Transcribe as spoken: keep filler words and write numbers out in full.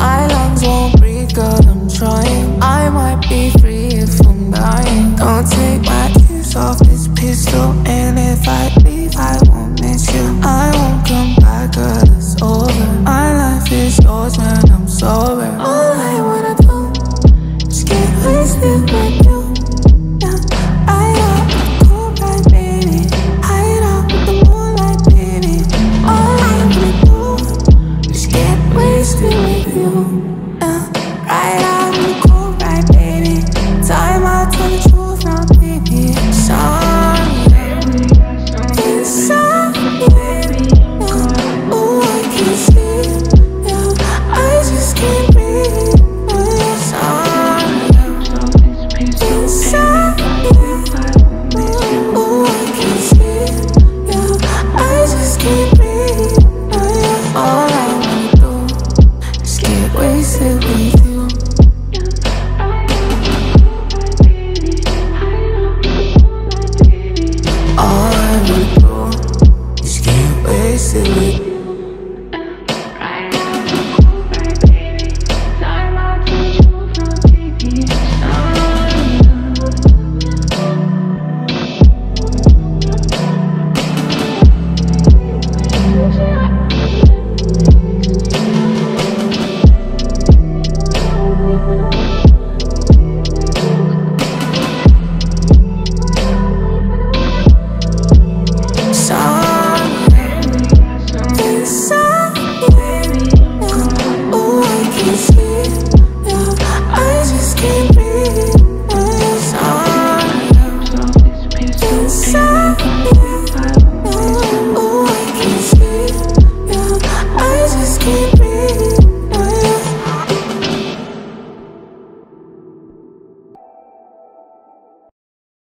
I lungs won't breathe, girl, I'm trying. I might be free if I'm dying. Don't take my tears off this pistol.